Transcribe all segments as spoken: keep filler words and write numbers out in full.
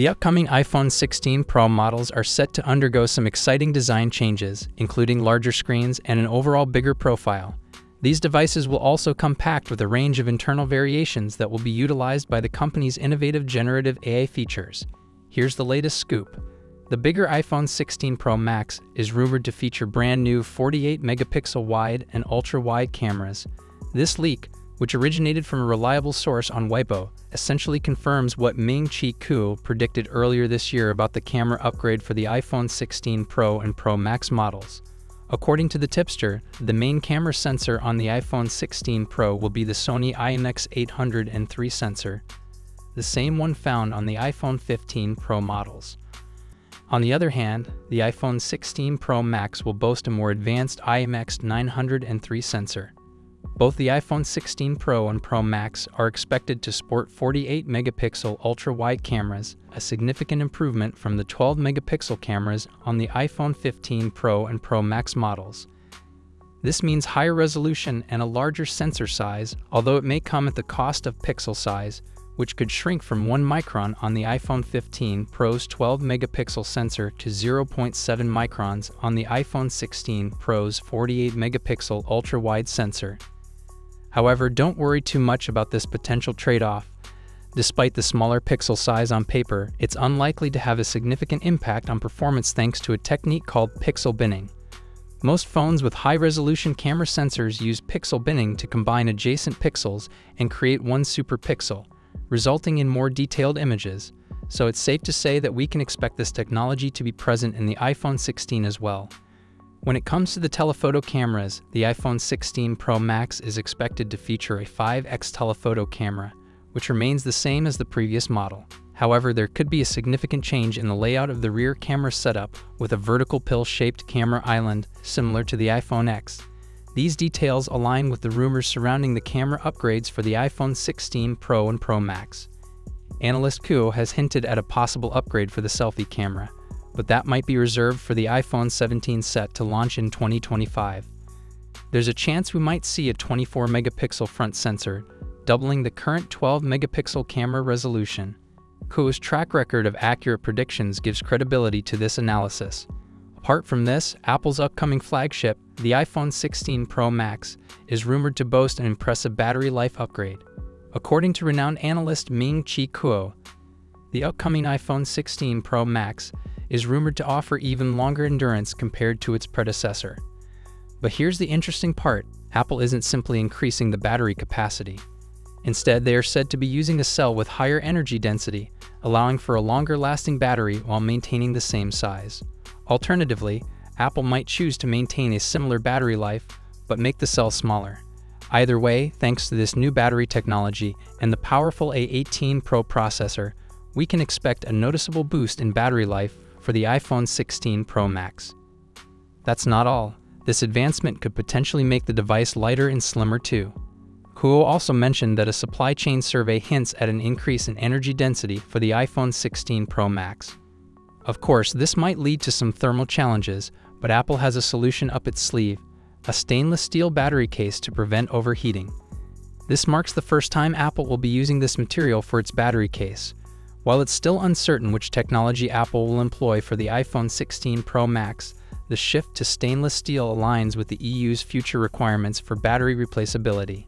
The upcoming iPhone sixteen Pro models are set to undergo some exciting design changes, including larger screens and an overall bigger profile. These devices will also come packed with a range of internal variations that will be utilized by the company's innovative generative A I features. Here's the latest scoop. The bigger iPhone sixteen Pro Max is rumored to feature brand new forty-eight megapixel wide and ultra-wide cameras. This leak, which originated from a reliable source on Weibo, essentially confirms what Ming-Chi Kuo predicted earlier this year about the camera upgrade for the iPhone sixteen Pro and Pro Max models. According to the tipster, the main camera sensor on the iPhone sixteen Pro will be the Sony I M X eight oh three sensor, the same one found on the iPhone fifteen Pro models. On the other hand, the iPhone sixteen Pro Max will boast a more advanced I M X nine oh three sensor. Both the iPhone sixteen Pro and Pro Max are expected to sport forty-eight megapixel ultra-wide cameras, a significant improvement from the twelve megapixel cameras on the iPhone fifteen Pro and Pro Max models. This means higher resolution and a larger sensor size, although it may come at the cost of pixel size, which could shrink from one micron on the iPhone fifteen Pro's twelve megapixel sensor to zero point seven microns on the iPhone sixteen Pro's forty-eight megapixel ultra-wide sensor. However, don't worry too much about this potential trade-off. Despite the smaller pixel size on paper, it's unlikely to have a significant impact on performance thanks to a technique called pixel binning. Most phones with high-resolution camera sensors use pixel binning to combine adjacent pixels and create one super pixel, resulting in more detailed images, so it's safe to say that we can expect this technology to be present in the iPhone sixteen as well. When it comes to the telephoto cameras, the iPhone sixteen Pro Max is expected to feature a five X telephoto camera, which remains the same as the previous model. However, there could be a significant change in the layout of the rear camera setup with a vertical pill-shaped camera island, similar to the iPhone ten. These details align with the rumors surrounding the camera upgrades for the iPhone sixteen Pro and Pro Max. Analyst Kuo has hinted at a possible upgrade for the selfie camera, but that might be reserved for the iPhone seventeen set to launch in twenty twenty-five. There's a chance we might see a twenty-four megapixel front sensor, doubling the current twelve megapixel camera resolution. Kuo's track record of accurate predictions gives credibility to this analysis. Apart from this, Apple's upcoming flagship, the iPhone sixteen Pro Max, is rumored to boast an impressive battery life upgrade. According to renowned analyst Ming-Chi Kuo, the upcoming iPhone sixteen Pro Max is rumored to offer even longer endurance compared to its predecessor. But here's the interesting part: Apple isn't simply increasing the battery capacity. Instead, they are said to be using a cell with higher energy density, allowing for a longer-lasting battery while maintaining the same size. Alternatively, Apple might choose to maintain a similar battery life, but make the cell smaller. Either way, thanks to this new battery technology and the powerful A eighteen Pro processor, we can expect a noticeable boost in battery life for the iPhone sixteen Pro Max. That's not all. This advancement could potentially make the device lighter and slimmer too. Kuo also mentioned that a supply chain survey hints at an increase in energy density for the iPhone sixteen Pro Max. Of course, this might lead to some thermal challenges, but Apple has a solution up its sleeve: a stainless steel battery case to prevent overheating. This marks the first time Apple will be using this material for its battery case. While it's still uncertain which technology Apple will employ for the iPhone sixteen Pro Max, the shift to stainless steel aligns with the E U's future requirements for battery replaceability.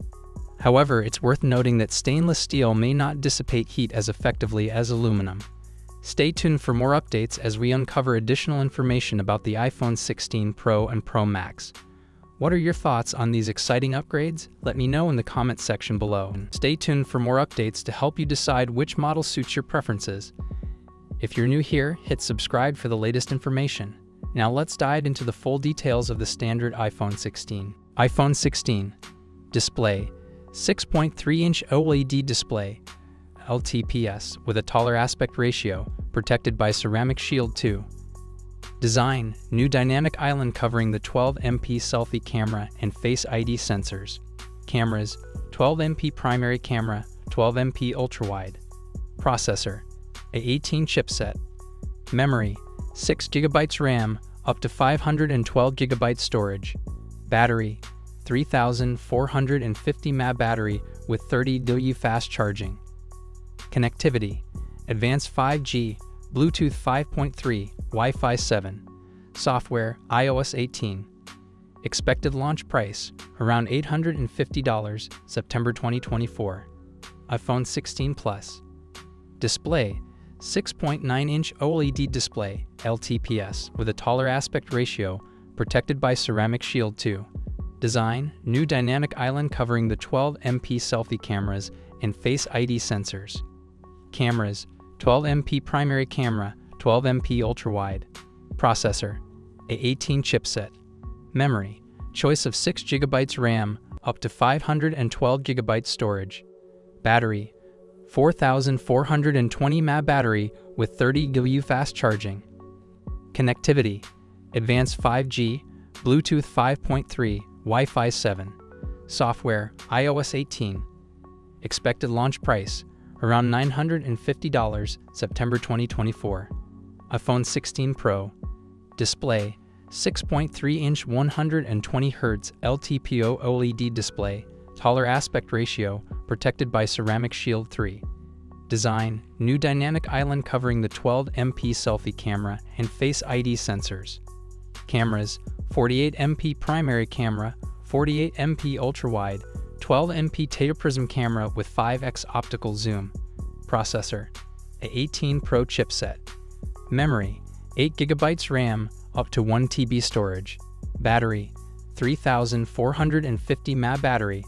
However, it's worth noting that stainless steel may not dissipate heat as effectively as aluminum. Stay tuned for more updates as we uncover additional information about the iPhone sixteen Pro and Pro Max. What are your thoughts on these exciting upgrades? Let me know in the comments section below. Stay tuned for more updates to help you decide which model suits your preferences. If you're new here, hit subscribe for the latest information. Now let's dive into the full details of the standard iPhone sixteen. iPhone sixteen Display: six point three inch OLED display, L T P S, with a taller aspect ratio, protected by Ceramic Shield two. Design: new dynamic island covering the twelve megapixel selfie camera and Face I D sensors. Cameras: twelve megapixel primary camera, twelve megapixel ultrawide. Processor: A eighteen chipset. Memory: six gigabytes RAM, up to five hundred twelve gigabytes storage. Battery: three thousand four hundred fifty milliamp hour battery with thirty milliamp hour fast charging. Connectivity: advanced five G, Bluetooth five point three, Wi-Fi seven, software, i O S eighteen. Expected launch price, around eight hundred fifty dollars, September twenty twenty-four. iPhone sixteen Plus. Display, six point nine inch OLED display, L T P S, with a taller aspect ratio, protected by Ceramic Shield two. Design, new dynamic island covering the twelve megapixel selfie cameras and Face I D sensors. Cameras, twelve megapixel primary camera, twelve megapixel ultrawide. Processor, A eighteen chipset. Memory, choice of six gigabytes RAM, up to five hundred twelve gigabytes storage. Battery, four thousand four hundred twenty milliamp hour battery with thirty kilowatt hours fast charging. Connectivity, advanced five G, Bluetooth five point three, Wi-Fi seven. Software, i O S eighteen. Expected launch price, around nine hundred fifty dollars, September twenty twenty-four. iPhone sixteen Pro. Display, six point three inch one hundred twenty hertz L T P O OLED display, taller aspect ratio, protected by Ceramic Shield three. Design, new dynamic island covering the twelve megapixel selfie camera and Face I D sensors. Cameras, forty-eight megapixel primary camera, forty-eight megapixel ultrawide, twelve megapixel tetraprism camera with five X optical zoom. Processor, A eighteen Pro chipset. Memory, eight gigabytes RAM, up to one terabyte storage. Battery, three thousand four hundred fifty milliamp hour battery.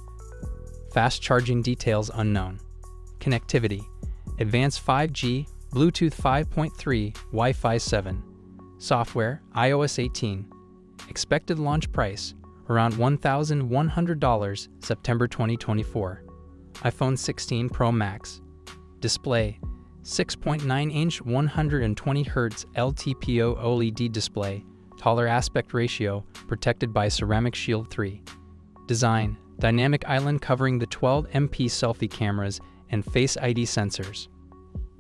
Fast charging details unknown. Connectivity, advanced five G, Bluetooth five point three, Wi-Fi seven. Software, i O S eighteen. Expected launch price, around one thousand one hundred dollars, September twenty twenty-four. iPhone sixteen Pro Max. Display, six point nine inch one hundred twenty hertz L T P O OLED display, taller aspect ratio, protected by Ceramic Shield three. Design, dynamic island covering the twelve megapixel selfie cameras and Face I D sensors.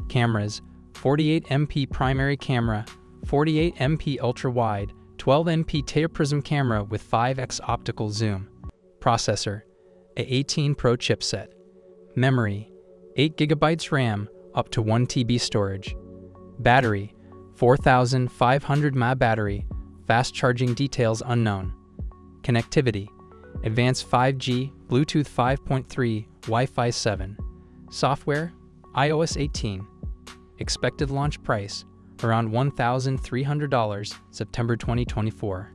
Cameras, forty-eight megapixel primary camera, forty-eight megapixel ultra-wide, twelve megapixel tetraprism camera with five X optical zoom. Processor, A eighteen Pro chipset. Memory, eight gigabytes RAM, up to one terabyte storage. Battery, four thousand five hundred milliamp hour battery, fast charging details unknown. Connectivity, advanced five G, Bluetooth five point three, Wi-Fi seven. Software, i O S eighteen. Expected launch price, around one thousand three hundred dollars, September twenty twenty-four.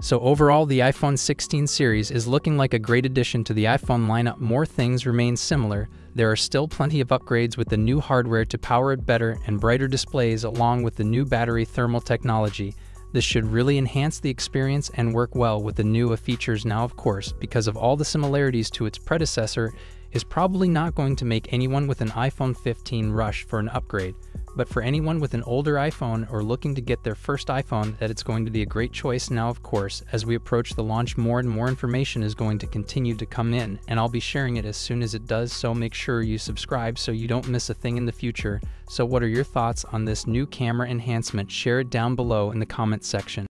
So overall, the iPhone sixteen series is looking like a great addition to the iPhone lineup. More things remain similar. There are still plenty of upgrades with the new hardware to power it better and brighter displays, along with the new battery thermal technology. This should really enhance the experience and work well with the newer features. Now, of course, because of all the similarities to its predecessor, is probably not going to make anyone with an iPhone fifteen rush for an upgrade, but for anyone with an older iPhone or looking to get their first iPhone, that it's going to be a great choice. Now, of course, as we approach the launch, more and more information is going to continue to come in, and I'll be sharing it as soon as it does, so make sure you subscribe so you don't miss a thing in the future. So what are your thoughts on this new camera enhancement? Share it down below in the comments section.